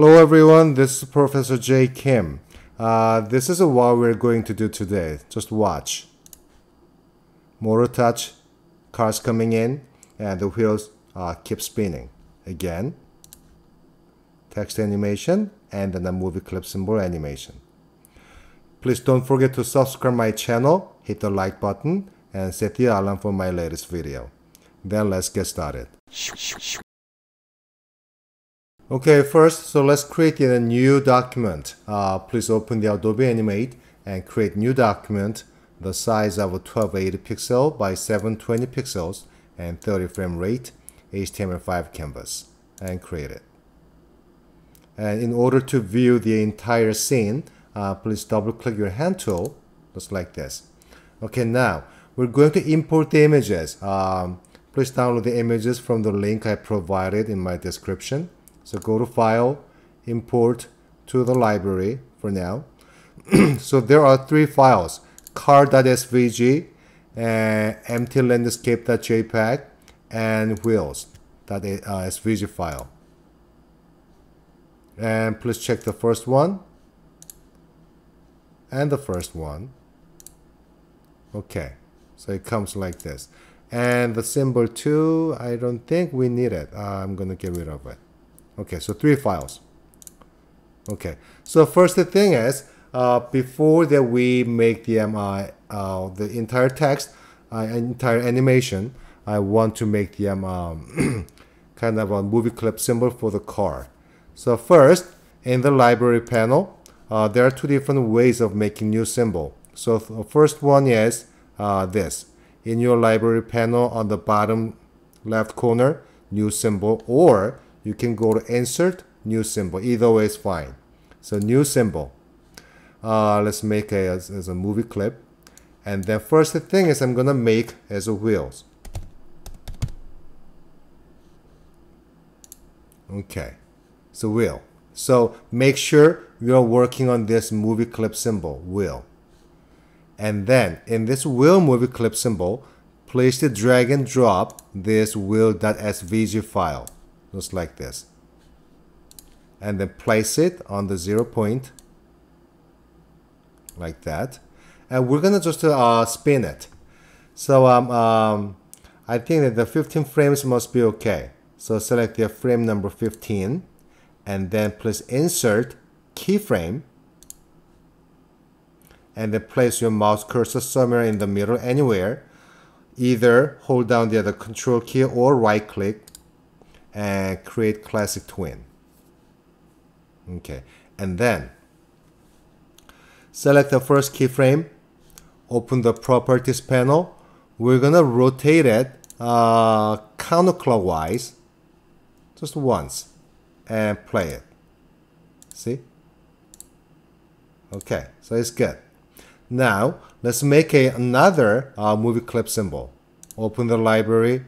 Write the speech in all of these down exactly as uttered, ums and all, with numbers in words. Hello everyone, this is Professor J Kim. Uh, this is what we're going to do today. Just watch. Motor touch, cars coming in, and the wheels uh, keep spinning. Again, text animation, and then the movie clip symbol animation. Please don't forget to subscribe my channel, hit the like button, and set the alarm for my latest video. Then let's get started. Okay, first, so let's create a new document. Uh, please open the Adobe Animate and create new document, the size of twelve eighty pixel by seven twenty pixels and thirty frame rate, H T M L five canvas, and create it. And in order to view the entire scene, uh, please double click your hand tool, just like this. Okay, now we're going to import the images. Um, please download the images from the link I provided in my description. So go to File, Import to the Library for now. So there are three files, car dot S V G, uh, empty landscape dot J P G, and wheels dot S V G file. And please check the first one, and the first one. Okay, so it comes like this. And the symbol two, I don't think we need it. Uh, I'm gonna get rid of it. Okay, so three files. Okay, so first the thing is, uh, before that we make the um, uh, the entire text, uh, entire animation, I want to make the um, um, kind of a movie clip symbol for the car. So first, in the library panel, uh, there are two different ways of making new symbol. So the first one is uh, this. In your library panel on the bottom left corner, new symbol, or you can go to Insert, New Symbol. Either way is fine. So New Symbol. Uh, let's make it as, as a movie clip. And then first the thing is I'm going to make as a wheels. Okay. So wheel. So make sure you are working on this movie clip symbol, wheel. And then in this wheel movie clip symbol, place the drag and drop this wheel dot S V G file. Just like this, and then place it on the zero point like that, and we're gonna just uh, spin it. So um, um, I think that the fifteen frames must be okay, so select the frame number fifteen and then place insert keyframe and then place your mouse cursor somewhere in the middle, anywhere. Either hold down the other control key or right click and create classic twin. Okay, and then select the first keyframe, open the properties panel. We're gonna rotate it uh, counterclockwise just once and play it. See? Okay, so it's good. Now let's make a, another uh, movie clip symbol. Open the library,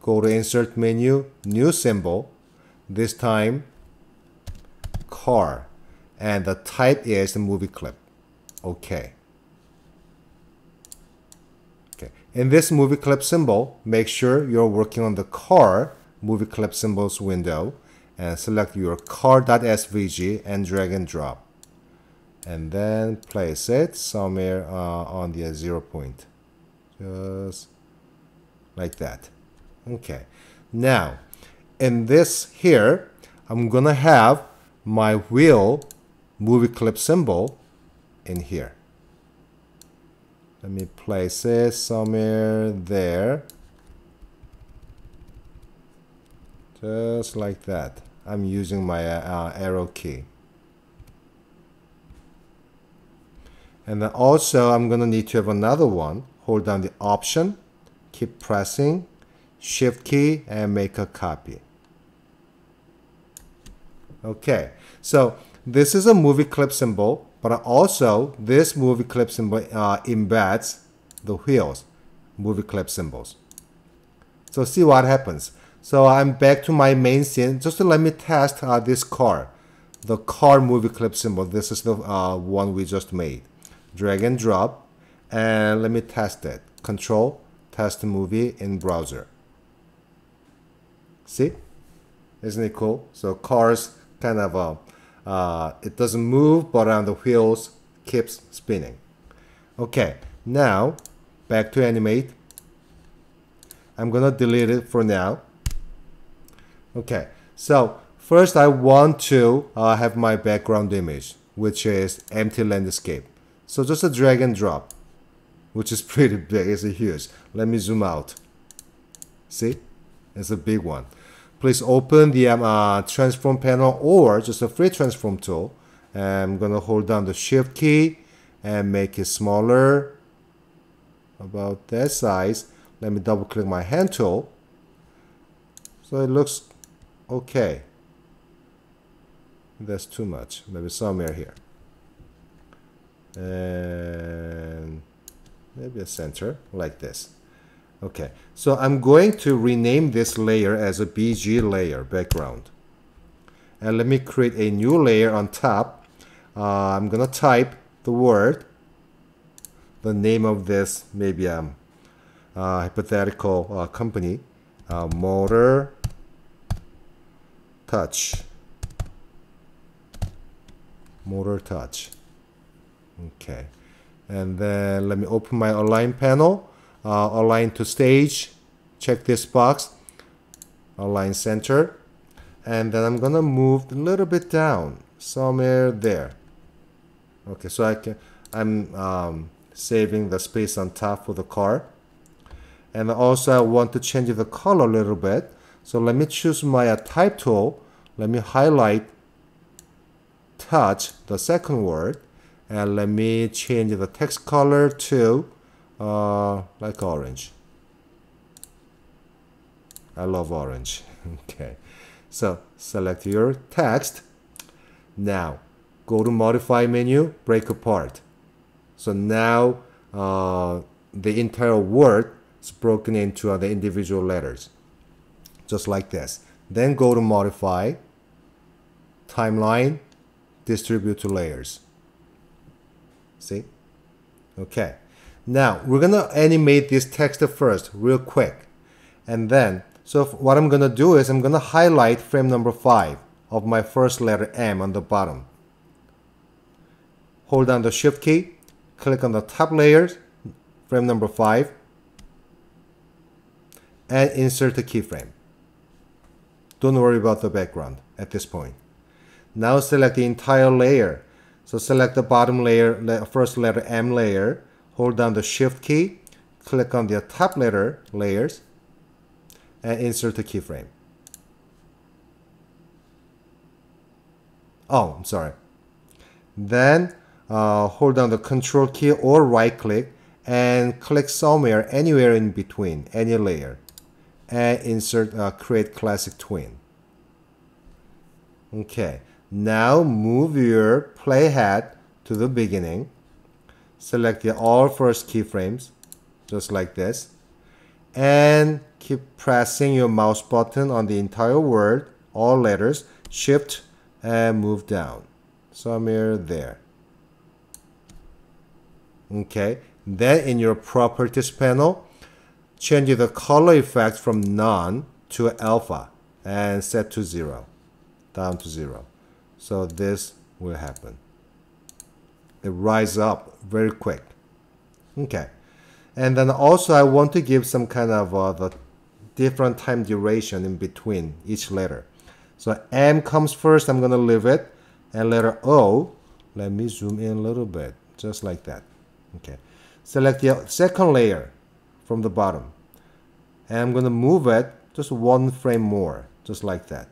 go to Insert Menu, New Symbol, this time Car, and the type is the movie clip. Okay. Okay. In this movie clip symbol, make sure you're working on the Car movie clip symbols window, and select your car dot S V G and drag and drop, and then place it somewhere uh, on the zero point, just like that. Okay, now in this here, I'm gonna have my wheel movie clip symbol in here. Let me place it somewhere there, just like that. I'm using my uh, arrow key, and then also I'm gonna need to have another one. Hold down the option, keep pressing Shift key and make a copy. Okay, so this is a movie clip symbol, but also this movie clip symbol uh, embeds the wheels movie clip symbols. So see what happens. So I'm back to my main scene. Just to let me test uh, this car, the car movie clip symbol. This is the uh, one we just made. Drag and drop, and let me test it. Control, test movie in browser. See, isn't it cool? So cars kind of a, uh, it doesn't move, but on the wheels keeps spinning. Okay, now back to animate. I'm gonna delete it for now. Okay, so first I want to uh, have my background image, which is empty landscape. So just a drag and drop, which is pretty big, it's huge. Let me zoom out. See, it's a big one. Please open the um, uh, transform panel or just a free transform tool. And I'm gonna hold down the shift key and make it smaller, about that size. Let me double click my hand tool. So it looks okay. That's too much, maybe somewhere here. And maybe a center like this. Okay, so I'm going to rename this layer as a B G layer background. And let me create a new layer on top. Uh, I'm gonna type the word, the name of this, maybe um, uh, hypothetical uh, company, uh, Motor Touch. Motor Touch. Okay, and then let me open my align panel. Uh, align to stage, check this box, align center, and then I'm gonna move a little bit down somewhere there. Okay, so I can, I'm um, saving the space on top for the car, and also I want to change the color a little bit. So let me choose my uh, type tool. Let me highlight touch, the second word, and let me change the text color to Uh, like orange. I love orange. Okay, so select your text. Now go to modify menu, break apart. So now uh, the entire word is broken into uh, the individual letters, just like this. Then go to modify, timeline, distribute to layers. See? Okay. Now we're gonna animate this text first real quick, and then so what I'm gonna do is I'm gonna highlight frame number five of my first letter M on the bottom. Hold down the shift key, click on the top layers, frame number five, and insert the keyframe. Don't worry about the background at this point. Now select the entire layer. So select the bottom layer, first letter M layer. Hold down the shift key, click on the top letter layers, and insert the keyframe. Oh, I'm sorry. Then uh, hold down the control key or right click and click somewhere, anywhere in between, any layer, and insert uh, create classic tween. Okay, now move your playhead to the beginning. Select the all first keyframes, just like this, and keep pressing your mouse button on the entire word, all letters, shift, and move down, somewhere there. Okay, then in your properties panel, change the color effect from none to alpha and set to zero, down to zero. So this will happen. It rises up very quick. Okay, and then also I want to give some kind of uh, the different time duration in between each letter. So M comes first, I'm gonna leave it, and letter O, let me zoom in a little bit, just like that. Okay, select the second layer from the bottom, and I'm gonna move it just one frame more, just like that.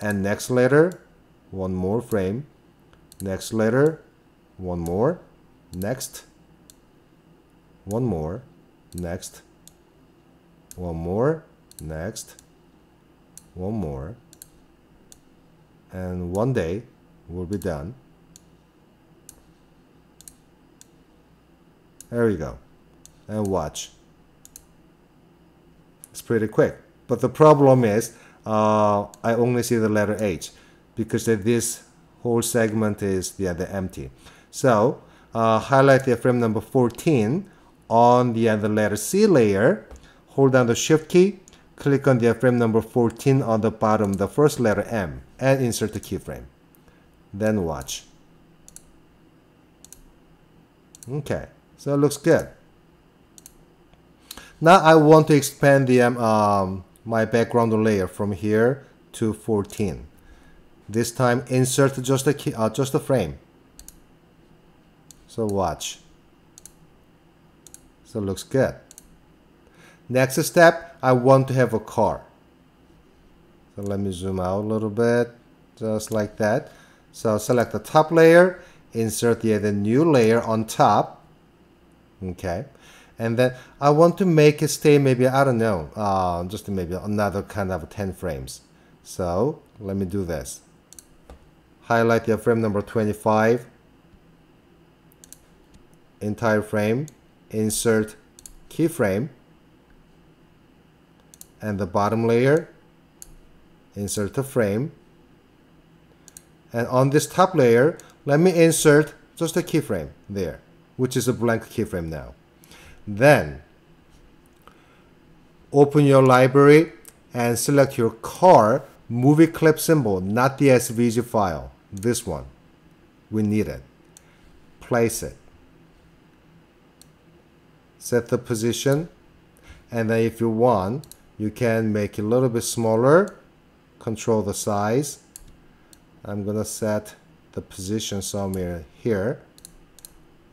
And next letter, one more frame, next letter, one more, next, one more, next, one more, next, one more, and one day will be done. There you go, and watch. It's pretty quick, but the problem is uh, I only see the letter H because this whole segment is the other empty. So uh, highlight the frame number fourteen on the other letter C layer, hold down the shift key, Click on the keyframe number fourteen on the bottom, the first letter M, and insert the keyframe. Then watch. Okay, so it looks good. Now I want to expand the um, my background layer from here to fourteen. This time insert just a key, uh, just a frame. So watch. So it looks good. Next step, I want to have a car. So let me zoom out a little bit, just like that. So select the top layer, insert the other new layer on top. Okay. And then I want to make it stay maybe, I don't know, uh, just maybe another kind of ten frames. So let me do this. Highlight the frame number twenty-five. Entire frame. Insert keyframe. And the bottom layer, insert the frame. And on this top layer, let me insert just a keyframe there, which is a blank keyframe now. Then open your library and select your car movie clip symbol, not the S V G file. This one, we need it. Place it. Set the position. And then if you want, you can make it a little bit smaller, control the size. I'm gonna set the position somewhere here.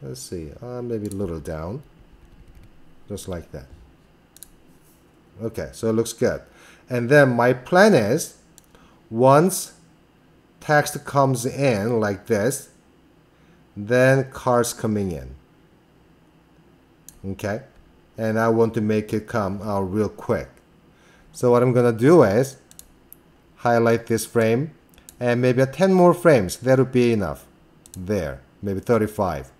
Let's see, uh, maybe a little down, just like that. Okay, so it looks good. And then my plan is, once text comes in like this, then cars coming in. Okay, and I want to make it come out real quick. So what I'm gonna do is highlight this frame and maybe ten more frames, that would be enough. There, maybe thirty-five.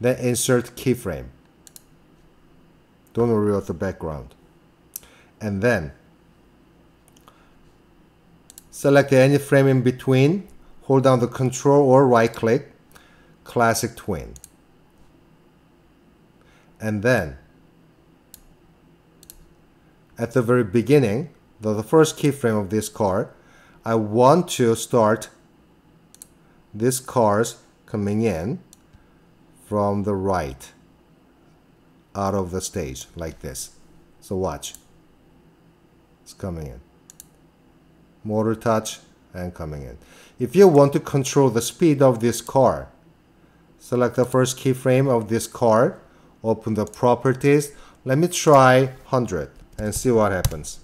Then insert keyframe. Don't worry about the background. And then select any frame in between, hold down the control or right click, classic tween. And then at the very beginning, the, the first keyframe of this car, I want to start this cars coming in from the right out of the stage like this. So watch. It's coming in. Motor touch and coming in. If you want to control the speed of this car, select the first keyframe of this car, open the properties. Let me try one hundred. And see what happens.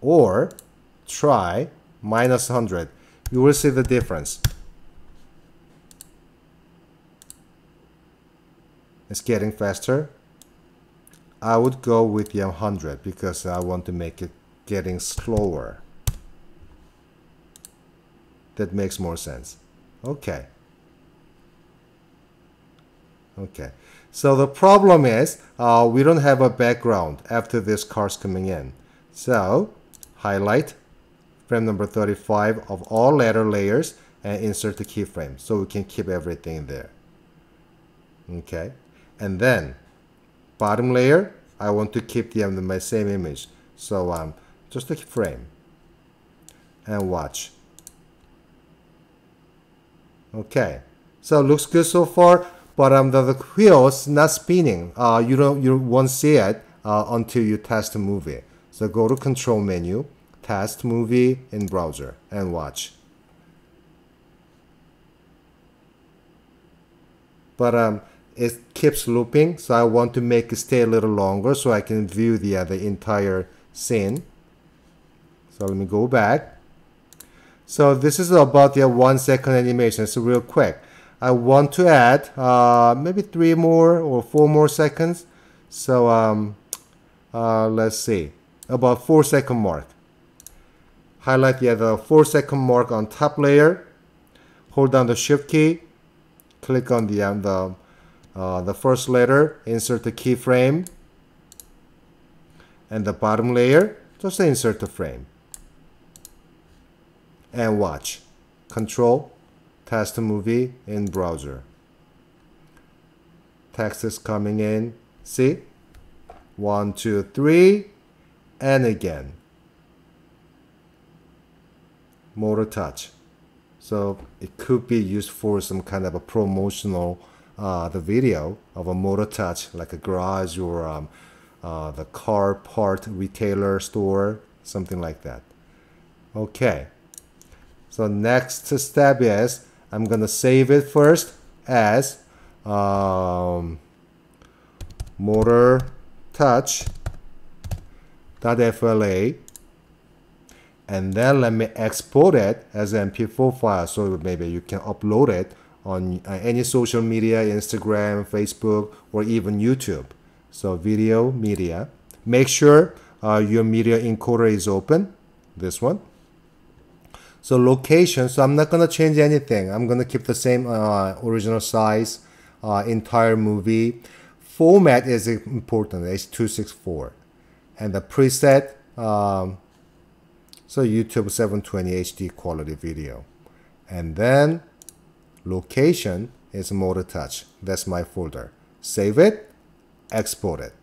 Or try minus one hundred. You will see the difference. It's getting faster. I would go with the one hundred because I want to make it getting slower. That makes more sense. Okay. Okay, so the problem is uh, we don't have a background after this car's coming in. So highlight frame number thirty-five of all letter layers and insert the keyframe so we can keep everything there. Okay, and then bottom layer, I want to keep the, um, my same image. So um, just a frame and watch. Okay, so it looks good so far. But um, the, the wheel's not spinning. Uh, you don't, you won't see it uh, until you test the movie. So go to Control Menu, Test Movie in Browser, and watch. But um, it keeps looping, so I want to make it stay a little longer so I can view the uh, the entire scene. So let me go back. So this is about the one second animation. It's real quick. I want to add uh, maybe three more or four more seconds. So um, uh, let's see, about four second mark. Highlight the other four second mark on top layer. Hold down the shift key. Click on the um, the, uh, the first letter. Insert the keyframe. And the bottom layer, just insert the frame. And watch. Control. Test movie in browser. text is coming in. See? One, two, three, and again. Motor Touch. So it could be used for some kind of a promotional uh, the video of a Motor Touch, like a garage or um, uh, the car part retailer store, something like that. Okay. So next step is I'm gonna save it first as um, Motor Touch dot F L A, and then let me export it as an M P four file, so maybe you can upload it on any social media, Instagram, Facebook, or even YouTube. So video media. Make sure uh, your media encoder is open. This one. So location, so I'm not going to change anything. I'm going to keep the same uh, original size, uh, entire movie. Format is important, H two sixty-four. And the preset, um, so YouTube seven twenty H D quality video. And then location is Motor Touch. That's my folder. Save it, export it.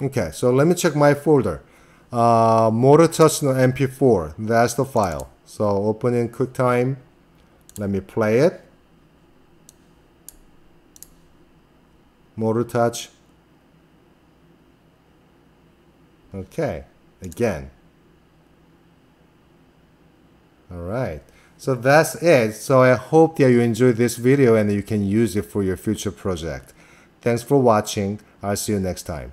Okay, so let me check my folder. Uh, Motor Touch M P four, that's the file. So open in QuickTime, let me play it. Motor Touch. Okay, again. Alright, so that's it. So I hope that you enjoyed this video and you can use it for your future project. Thanks for watching. I'll see you next time.